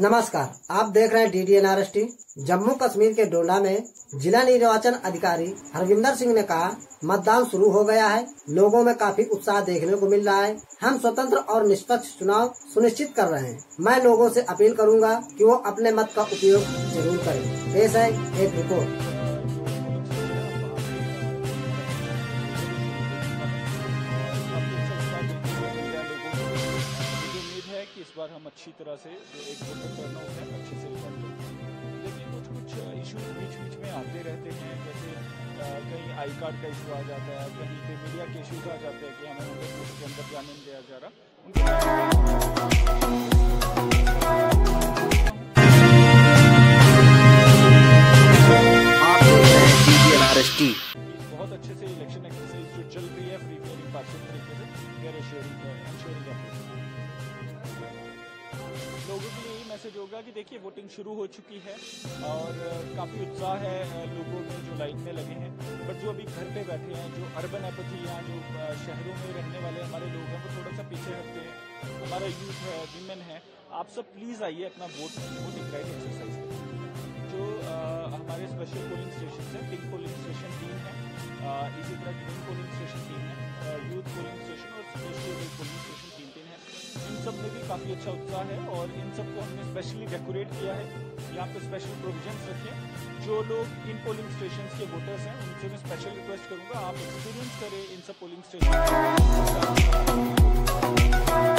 नमस्कार, आप देख रहे हैं DDNRST। जम्मू कश्मीर के डोडा में जिला निर्वाचन अधिकारी हरविंदर सिंह ने कहा, मतदान शुरू हो गया है, लोगों में काफी उत्साह देखने को मिल रहा है। हम स्वतंत्र और निष्पक्ष चुनाव सुनिश्चित कर रहे हैं। मैं लोगों से अपील करूंगा कि वो अपने मत का उपयोग जरूर करें। पेश है एक रिपोर्ट। इस बार हम अच्छी तरह से जो एक वोटर करना होता है अच्छे से रिकॉर्ड करते हैं, लेकिन कुछ इशूज बीच में आते रहते हैं। जैसे कहीं आई कार्ड का इशू आ जाता है, कहीं पे मीडिया के इशूज आ जाते हैं कि हमें उनके अंदर जाने नहीं दिया जा रहा। बहुत अच्छे से इलेक्शन एक्सरसाइज जो चल रही है फ्री फेयर इम्पार्शियल तरीके से गैर शेयरिंग, लोगों के लिए यही मैसेज होगा कि देखिए वोटिंग शुरू हो चुकी है और काफ़ी उत्साह है लोगों में जो लाइन में लगे हैं। बट जो अभी घर पे बैठे हैं, जो अर्बन एपथी या जो शहरों में रहने वाले हमारे लोग हैं, वो थोड़ा सा पीछे हटते हैं। हमारा यूथ है, वीमेन है, आप सब प्लीज़ आइए अपना वोटिंग राइट एक्सरसाइज करें। जो हमारे स्पेशल पोलिंग स्टेशन है, पिंक पोलिंग स्टेशन टीम है, इसी तरह ग्रीन पोलिंग स्टेशन टीम है, यूथ पोलिंग स्टेशन और स्पेशल पोलिंग स्टेशन इन सब में भी काफ़ी अच्छा उत्साह है। और इन सबको हमने स्पेशली डेकोरेट किया है, यहाँ पे स्पेशल प्रोविजंस रखें। जो लोग इन पोलिंग स्टेशंस के वोटर्स हैं, उनसे मैं स्पेशल रिक्वेस्ट करूँगा आप एक्सपीरियंस करें इन सब पोलिंग स्टेशन।